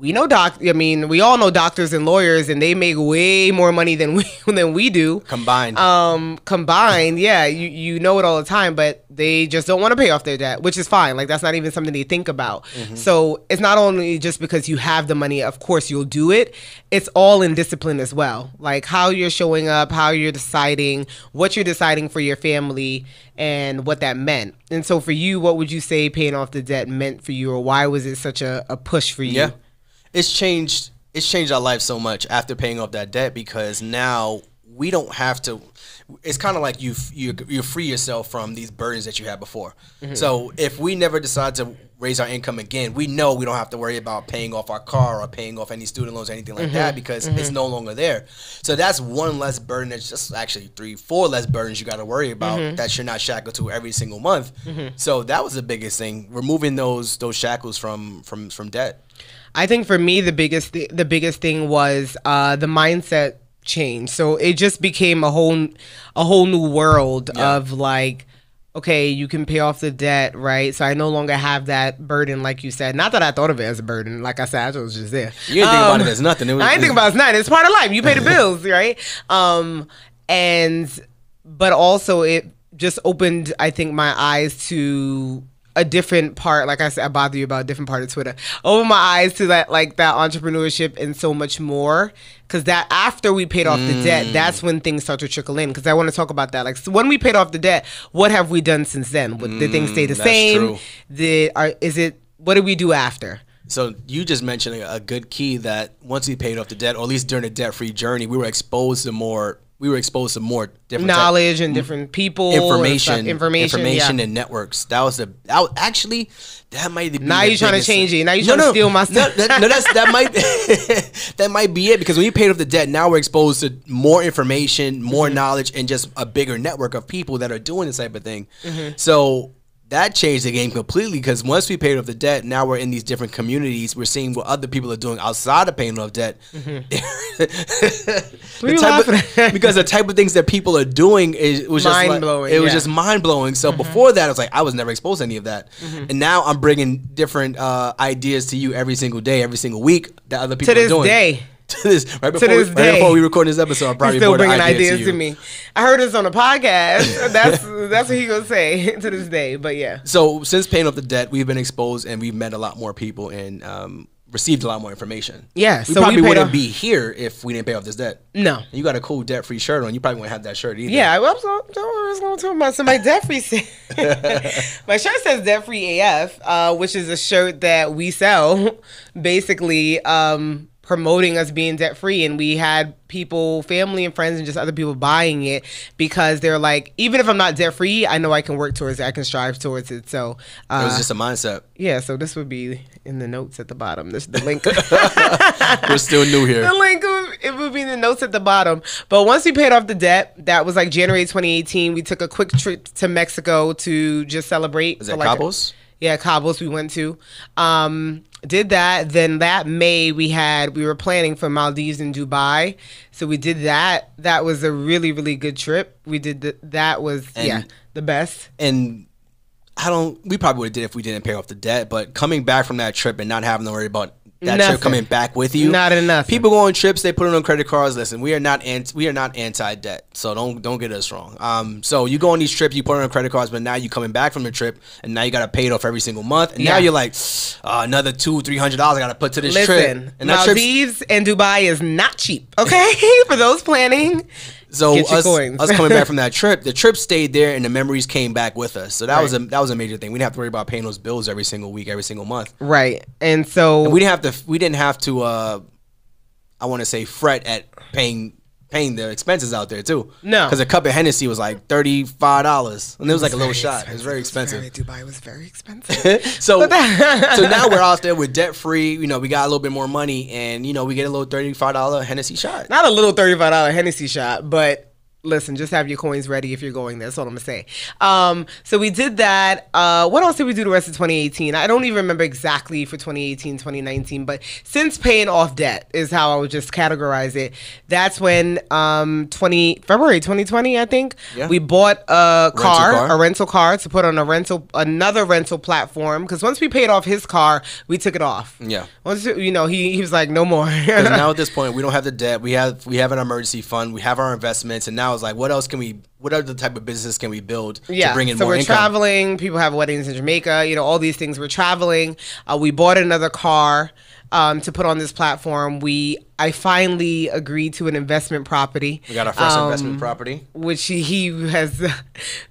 we know doc. I mean, we all know doctors and lawyers, and they make way more money than we than we do combined. Um, combined, yeah. You you know it all the time, but they just don't want to pay off their debt, which is fine. Like that's not even something they think about. Mm-hmm. So it's not only just because you have the money. Of course, you'll do it. It's all in discipline as well. Like how you're showing up, how you're deciding, what you're deciding for your family, and what that meant. And so for you, what would you say paying off the debt meant for you, or why was it such a, a push for you? Yeah. It's changed it's changed our life so much after paying off that debt, because now we don't have to. It's kind of like you you you free yourself from these burdens that you had before. Mm-hmm. So if we never decide to raise our income again, we know we don't have to worry about paying off our car or paying off any student loans or anything like mm-hmm. that, because mm-hmm. it's no longer there. So that's one less burden. It's just actually three, four less burdens you got to worry about mm-hmm. that you're not shackled to every single month. Mm-hmm. So that was the biggest thing, removing those those shackles from from from debt. I think for me, the biggest th the biggest thing was uh, the mindset change. So it just became a whole a whole new world yeah. of like, okay, you can pay off the debt, right? So I no longer have that burden, like you said. Not that I thought of it as a burden. Like I said, I was just there. You didn't um, think about it as nothing. It was, I didn't think about it as nothing. It's part of life. You pay the bills, right? Um, and but also it just opened, I think, my eyes to a different part, like I said, I bother you about a different part of Twitter. Open my eyes to that, like that entrepreneurship and so much more. Because that after we paid off mm. the debt, that's when things start to trickle in. Because I want to talk about that. Like so when we paid off the debt, what have we done since then? Would, mm, did things stay the same? Did, are, is it what did we do after? So you just mentioned a good key that once we paid off the debt, or at least during the debt-free journey, we were exposed to more. We were exposed to more different knowledge type, and different people, information, and information, information, yeah. and networks. That was the. I was, actually, that might be. Now you're trying to change it. Now you're no, trying no, to steal my stuff. No, that, no, that's that might that might be it, because when you paid off the debt, now we're exposed to more information, more mm-hmm. knowledge, and just a bigger network of people that are doing this type of thing. Mm-hmm. So that changed the game completely, because once we paid off the debt, now we're in these different communities. We're seeing what other people are doing outside of paying off debt. Mm-hmm. the type of, because the type of things that people are doing is, was mind just blowing, like, it yeah. was just mind blowing. So mm-hmm. before that, I was like, I was never exposed to any of that, mm-hmm. and now I'm bringing different uh, ideas to you every single day, every single week that other people to are doing. To this day. To this, right before, to this we, right before we record this episode, I'm probably still bringing ideas, ideas to, to me. I heard this on a podcast. That's that's what he gonna say to this day. But yeah. So since paying off the debt, we've been exposed and we've met a lot more people and um, received a lot more information. Yeah. We so probably we wouldn't off. be here if we didn't pay off this debt. No. You got a cool debt-free shirt on. You probably wouldn't have that shirt either. Yeah. I was, I was going to talk about somebody debt-free. My shirt says debt-free A F, uh, which is a shirt that we sell, basically. Um, promoting us being debt free, and we had people, family and friends and just other people buying it, because they're like, even if I'm not debt free, I know I can work towards it, I can strive towards it. So uh, it was just a mindset. Yeah, so this would be in the notes at the bottom. This is the link. We're still new here. The link, it would be in the notes at the bottom. But once we paid off the debt, that was like January twenty eighteen, we took a quick trip to Mexico to just celebrate. Is that like Cabos? Yeah, Cabos we went to. Um, did that. Then that May we had, we were planning for Maldives and Dubai. So we did that. That was a really, really good trip. We did the, that was, and, yeah, the best. And I don't, we probably would have did if we didn't pay off the debt, but coming back from that trip and not having to worry about that nothing. trip coming back with you. Not enough. People go on trips, they put it on credit cards. Listen, we are not anti, we are not anti-debt, so don't don't get us wrong. Um, so you go on these trips, you put it on credit cards, but now you're coming back from the trip, and now you got to pay it off every single month. And yeah. now you're like, uh, another two, three hundred dollars I got to put to this Listen, trip. And Maldives and Dubai is not cheap, okay? For those planning. So us, us coming back from that trip, the trip stayed there and the memories came back with us. So that right. was a that was a major thing. We didn't have to worry about paying those bills every single week, every single month. Right. And so and we didn't have to we didn't have to uh I want to say fret at paying paying the expenses out there too. No. Cuz a cup of Hennessy was like thirty-five dollars. And it was, it was like a little shot. Expensive. It was very expensive. It was very, Dubai was very expensive. so so now we're out there with debt free, you know, we got a little bit more money, and you know, we get a little thirty-five dollar Hennessy shot. Not a little thirty-five dollar Hennessy shot, but Listen, just have your coins ready if you're going there. That's all I'm going to say. Um, so we did that. Uh, what else did we do the rest of twenty eighteen? I don't even remember exactly for twenty eighteen, twenty nineteen, but since paying off debt is how I would just categorize it. That's when um, twenty February twenty twenty, I think, yeah. we bought a car, rental car, a rental car to put on a rental, another rental platform. Because once we paid off his car, we took it off. Yeah. Once, you know, he, he was like, no more. Because now at this point, we don't have the debt. We have, we have an emergency fund. We have our investments. And now I was like, what else can we, what other type of business can we build yeah. to bring in so more income? So we're traveling. People have weddings in Jamaica. You know, all these things. We're traveling. Uh, we bought another car um, to put on this platform. We, I finally agreed to an investment property. We got our first um, investment property. Which he has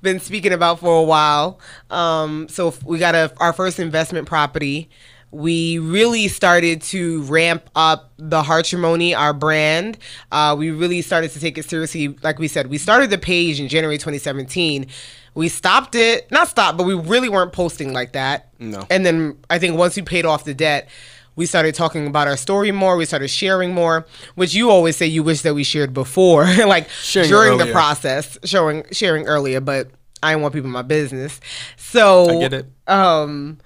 been speaking about for a while. Um, so we got a, our first investment property. We really started to ramp up the Hartrimony, our brand. Uh, we really started to take it seriously. Like we said, we started the page in January twenty seventeen. We stopped it. Not stopped, but we really weren't posting like that. No. And then I think once we paid off the debt, we started talking about our story more. We started sharing more, which you always say you wish that we shared before, like sharing during earlier. the process, showing, sharing earlier. But I didn't want people in my business. So I get it. Um,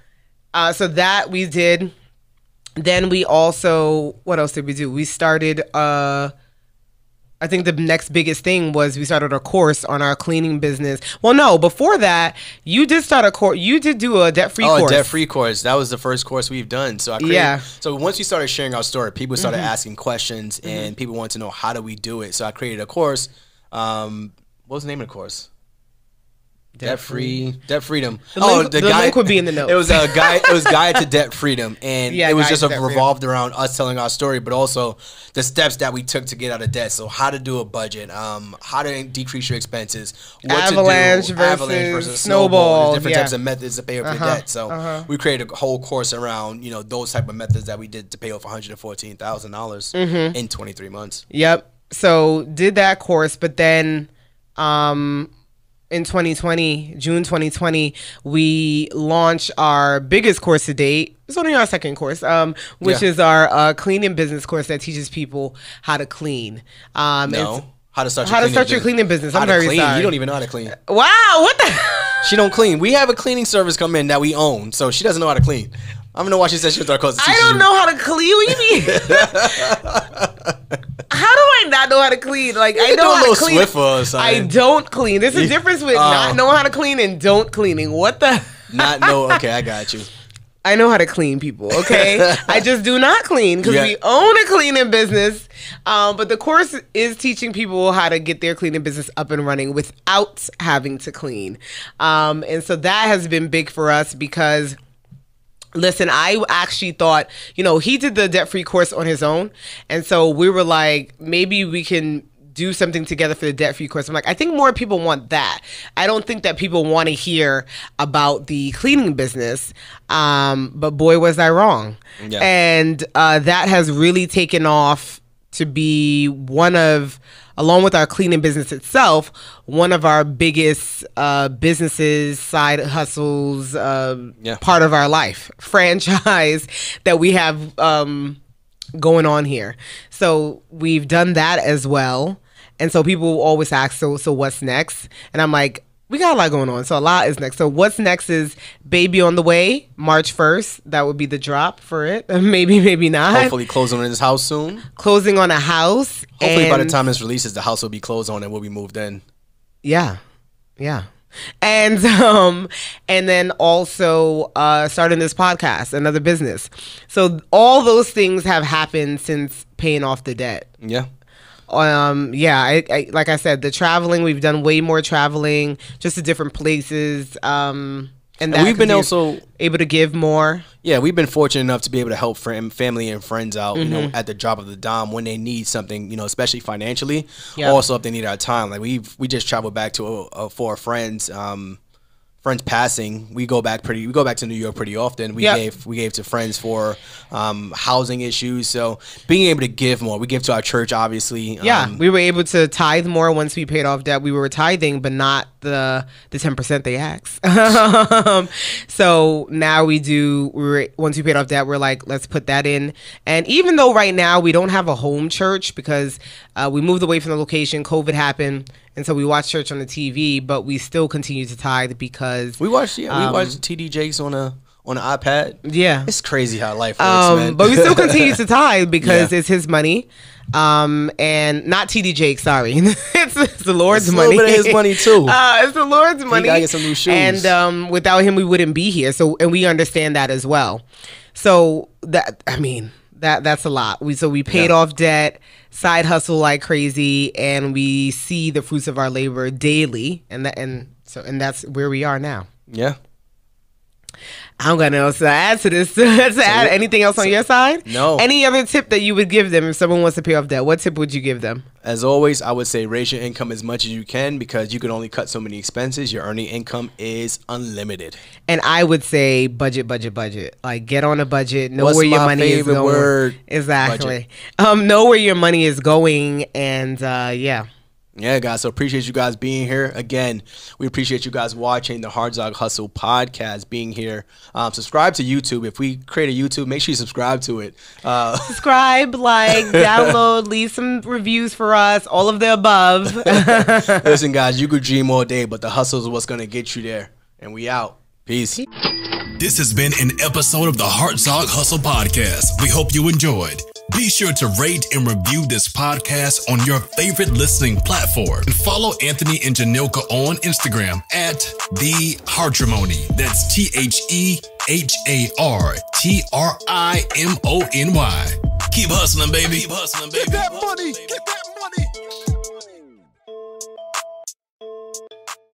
Uh, so that we did. Then we also, what else did we do? We started, uh, I think the next biggest thing was we started a course on our cleaning business. Well, no, before that, you did start a course. You did do a debt-free oh, course. Oh, a debt-free course. That was the first course we've done. So I created, yeah. So once we started sharing our story, people started mm-hmm. asking questions, mm-hmm. and people wanted to know, how do we do it? So I created a course. Um, what was the name of the course? Debt, debt free, free, debt freedom. The oh, link, the, the guide, link would be in the notes. It was a guide. It was guide to debt freedom, and yeah, it was just a, revolved freedom. around us telling our story, but also the steps that we took to get out of debt. So how to do a budget, um, how to decrease your expenses, what avalanche to do, versus avalanche versus snowball, different yeah. types of methods to pay off uh-huh, your debt. So uh-huh. we created a whole course around you know those type of methods that we did to pay off one hundred fourteen thousand dollars mm-hmm. in twenty three months. Yep. So did that course, but then. Um, In twenty twenty, June twenty twenty, we launched our biggest course to date. It's only our second course, um, which yeah. is our uh, cleaning business course that teaches people how to clean. Um, no, how to start your how to start business. your cleaning business. I'm how to very clean. sorry, you don't even know how to clean. Wow, what the? She don't clean. We have a cleaning service come in that we own, so she doesn't know how to clean. I don't know why she said she was our coach. I don't you. know how to clean. What do you mean? How do I not know how to clean? Like you I know how to clean. Or I don't clean. There's a difference with uh, not knowing how to clean and don't cleaning. What the? Not know. Okay, I got you. I know how to clean, people. Okay, I just do not clean because yeah. we own a cleaning business. Um, but the course is teaching people how to get their cleaning business up and running without having to clean, um, and so that has been big for us because. Listen, I actually thought, you know, he did the debt-free course on his own. And so we were like, maybe we can do something together for the debt-free course. I'm like, I think more people want that. I don't think that people want to hear about the cleaning business. Um, but boy, was I wrong. Yeah. And uh, that has really taken off to be one of, along with our cleaning business itself, one of our biggest uh, businesses, side hustles, uh, yeah. part of our life, franchise that we have um, going on here. So we've done that as well. And so people always ask, so, so what's next? And I'm like, we got a lot going on, so a lot is next. So what's next is baby on the way, March first. That would be the drop for it. Maybe, maybe not. Hopefully closing on this house soon. Closing on a house. Hopefully by the time this releases, the house will be closed on and we'll be moved in. Yeah, yeah. And um, and then also uh, starting this podcast, another business. So all those things have happened since paying off the debt. Yeah. Um, yeah, I, I, like I said, the traveling, we've done way more traveling, just to different places. Um, and, that and we've been also able to give more. Yeah, we've been fortunate enough to be able to help fam family and friends out, mm-hmm. you know, at the drop of the dime when they need something, you know, especially financially. Yep. Also, if they need our time, like we've, we just traveled back to a, a, for our friends, um, friends passing. We go back pretty, we go back to New York pretty often. We yep. gave, we gave to friends for um, housing issues. So being able to give more, we give to our church, obviously. Yeah. Um, we were able to tithe more once we paid off debt. We were tithing, but not the, the ten percent they asked. um, so now we do, we're, once we paid off debt, we're like, let's put that in. And even though right now we don't have a home church because uh, we moved away from the location, COVID happened. And so we watch church on the T V, but we still continue to tithe because we watched yeah, um, we watched T D Jakes on a on an iPad. Yeah, it's crazy how life works, um, man. But we still continue to tithe because yeah. it's his money, um, and not T D Jakes. Sorry, it's, it's the Lord's it's money. A little bit of his money too. Uh, it's the Lord's money. He gotta get some new shoes. And um, without him, we wouldn't be here. So, and we understand that as well. So that I mean. That that's a lot. We so we paid yeah. off debt, side hustle like crazy, and we see the fruits of our labor daily, and that and so and that's where we are now. Yeah. I don't got nothing else to add to this. to add so, anything else on so, your side? No. Any other tip that you would give them if someone wants to pay off debt? What tip would you give them? As always, I would say raise your income as much as you can because you can only cut so many expenses. Your earning income is unlimited. And I would say budget, budget, budget. Like get on a budget. Know What's where your money is going. Word? Exactly. Um, know where your money is going, and uh, yeah. Yeah, guys, so appreciate you guys being here. Again, we appreciate you guys watching the Hartzog Hustle podcast, being here. Um, subscribe to YouTube. If we create a YouTube, make sure you subscribe to it. Uh, subscribe, like, download, leave some reviews for us, all of the above. Listen, guys, you could dream all day, but the hustle is what's going to get you there. And we out. Peace. This has been an episode of the Hartzog Hustle podcast. We hope you enjoyed. Be sure to rate and review this podcast on your favorite listening platform. And follow Anthony and Janilka on Instagram at The Hartrimony. That's T H E H A R T R I M O N Y. Keep hustling, baby. Keep hustling, baby. Get that money. Get that